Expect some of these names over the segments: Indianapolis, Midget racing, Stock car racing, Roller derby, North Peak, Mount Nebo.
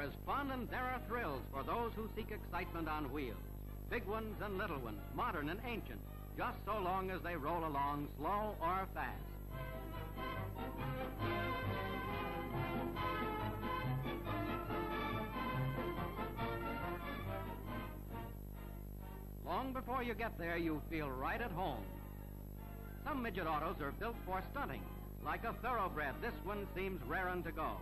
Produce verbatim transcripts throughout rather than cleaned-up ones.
There is fun and there are thrills for those who seek excitement on wheels. Big ones and little ones, modern and ancient, just so long as they roll along slow or fast. Long before you get there, you feel right at home. Some midget autos are built for stunting. Like a thoroughbred, this one seems rarin' to go.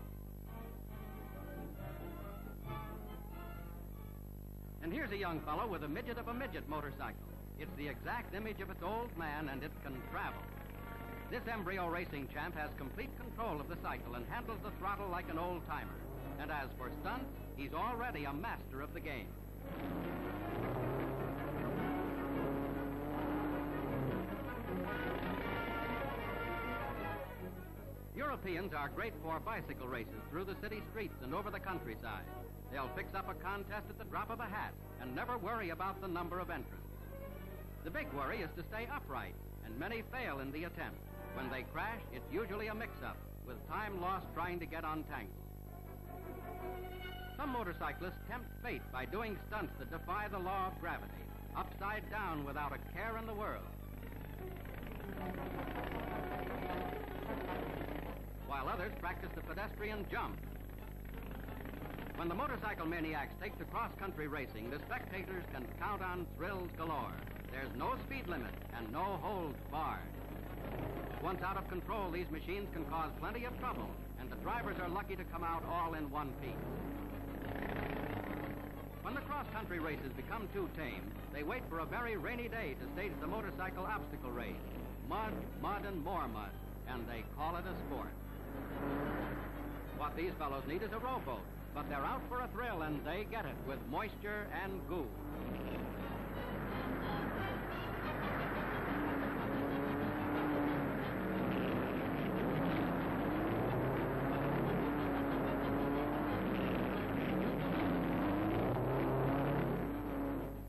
And here's a young fellow with a midget of a midget motorcycle. It's the exact image of its old man, and it can travel. This embryo racing champ has complete control of the cycle and handles the throttle like an old-timer. And as for stunts, he's already a master of the game. Europeans are great for bicycle races through the city streets and over the countryside. They'll fix up a contest at the drop of a hat and never worry about the number of entrants. The big worry is to stay upright, and many fail in the attempt. When they crash, it's usually a mix-up, with time lost trying to get untangled. Some motorcyclists tempt fate by doing stunts that defy the law of gravity, upside down without a care in the world. While others practice the pedestrian jump. When the motorcycle maniacs take to cross-country racing, the spectators can count on thrills galore. There's no speed limit and no holds barred. Once out of control, these machines can cause plenty of trouble, and the drivers are lucky to come out all in one piece. When the cross-country races become too tame, they wait for a very rainy day to stage the motorcycle obstacle race. Mud, mud, and more mud, and they call it a sport. What these fellows need is a rowboat, but they're out for a thrill, and they get it with moisture and goo.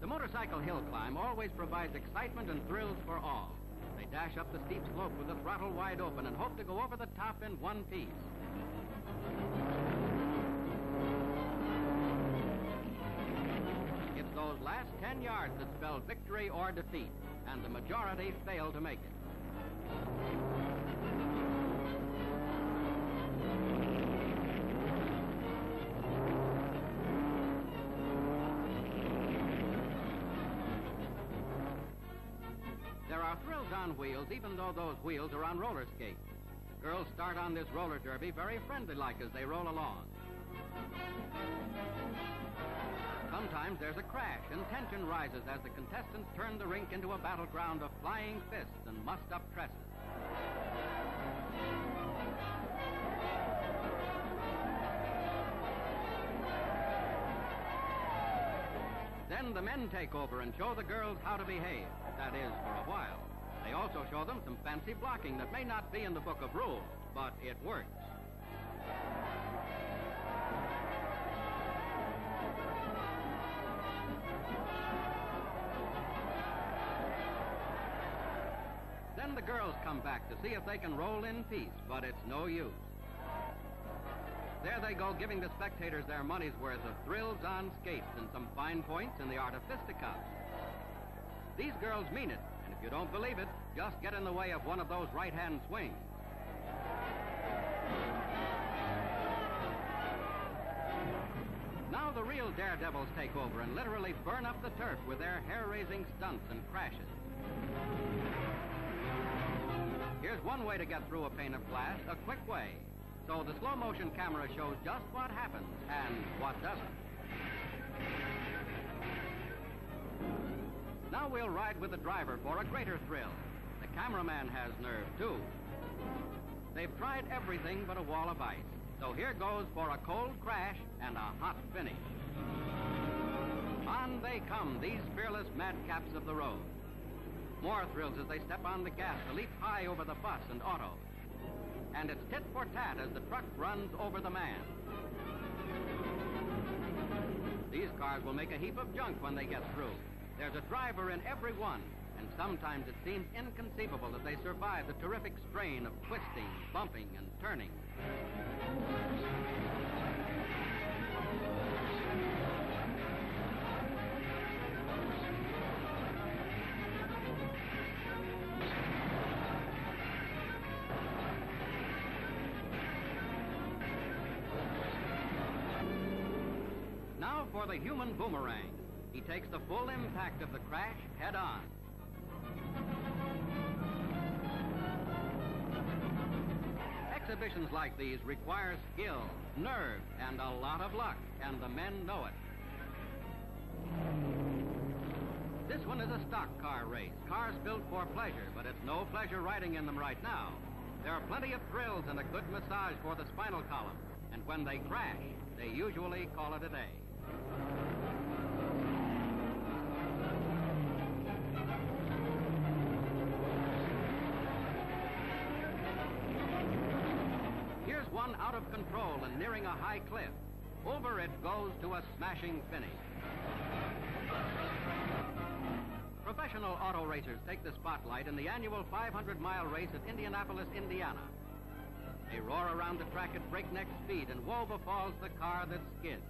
The motorcycle hill climb always provides excitement and thrills for all. They dash up the steep slope with the throttle wide open and hope to go over the top in one piece. Those last ten yards that spell victory or defeat, and the majority fail to make it. There are thrills on wheels, even though those wheels are on roller skates. Girls start on this roller derby very friendly-like as they roll along. Sometimes there's a crash, and tension rises as the contestants turn the rink into a battleground of flying fists and mussed-up tresses. Then the men take over and show the girls how to behave, that is, for a while. They also show them some fancy blocking that may not be in the book of rules, but it works. Then the girls come back to see if they can roll in peace, but it's no use. There they go, giving the spectators their money's worth of thrills on skates and some fine points in the art of fisticuffs. These girls mean it, and if you don't believe it, just get in the way of one of those right-hand swings. Now the real daredevils take over and literally burn up the turf with their hair-raising stunts and crashes. Here's one way to get through a pane of glass, a quick way. So the slow-motion camera shows just what happens and what doesn't. Now we'll ride with the driver for a greater thrill. The cameraman has nerve, too. They've tried everything but a wall of ice. So here goes for a cold crash and a hot finish. On they come, these fearless madcaps of the road. More thrills as they step on the gas to leap high over the bus and auto. And it's tit for tat as the truck runs over the man. These cars will make a heap of junk when they get through. There's a driver in every one, and sometimes it seems inconceivable that they survive the terrific strain of twisting, bumping, and turning. out for the human boomerang. He takes the full impact of the crash head on. Exhibitions like these require skill, nerve, and a lot of luck, and the men know it. This one is a stock car race. Cars built for pleasure, but it's no pleasure riding in them right now. There are plenty of thrills and a good massage for the spinal column. And when they crash, they usually call it a day. Here's one out of control and nearing a high cliff. Over it goes to a smashing finish. Professional auto racers take the spotlight in the annual five hundred mile race at Indianapolis, Indiana. They roar around the track at breakneck speed, and woe befalls the car that skids.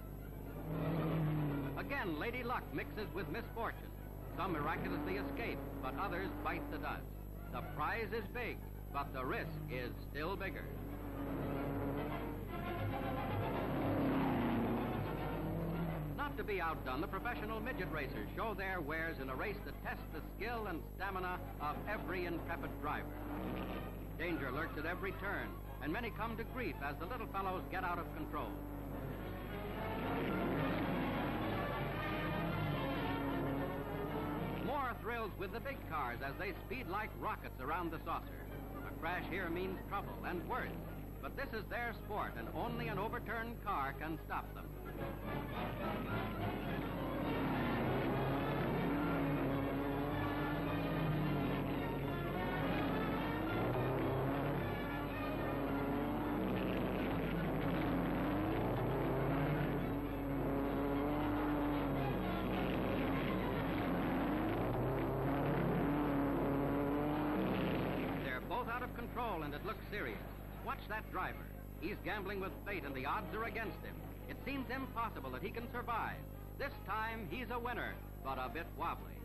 Again, lady luck mixes with misfortune. Some miraculously escape, but others bite the dust. The prize is big, but the risk is still bigger. Not to be outdone, the professional midget racers show their wares in a race that tests the skill and stamina of every intrepid driver. Danger lurks at every turn, and many come to grief as the little fellows get out of control. More thrills with the big cars as they speed like rockets around the saucer. A crash here means trouble and worse, but this is their sport, and only an overturned car can stop them. And it looks serious. Watch that driver. He's gambling with fate, and the odds are against him. It seems impossible that he can survive. This time, he's a winner, but a bit wobbly.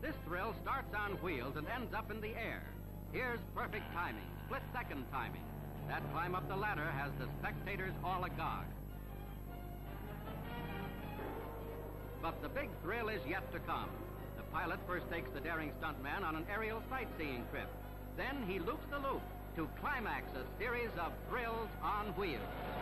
This thrill starts on wheels and ends up in the air. Here's perfect timing, split-second timing. That climb up the ladder has the spectators all agog. But the big thrill is yet to come. The pilot first takes the daring stuntman on an aerial sightseeing trip. Then he loops the loop to climax a series of thrills on wheels.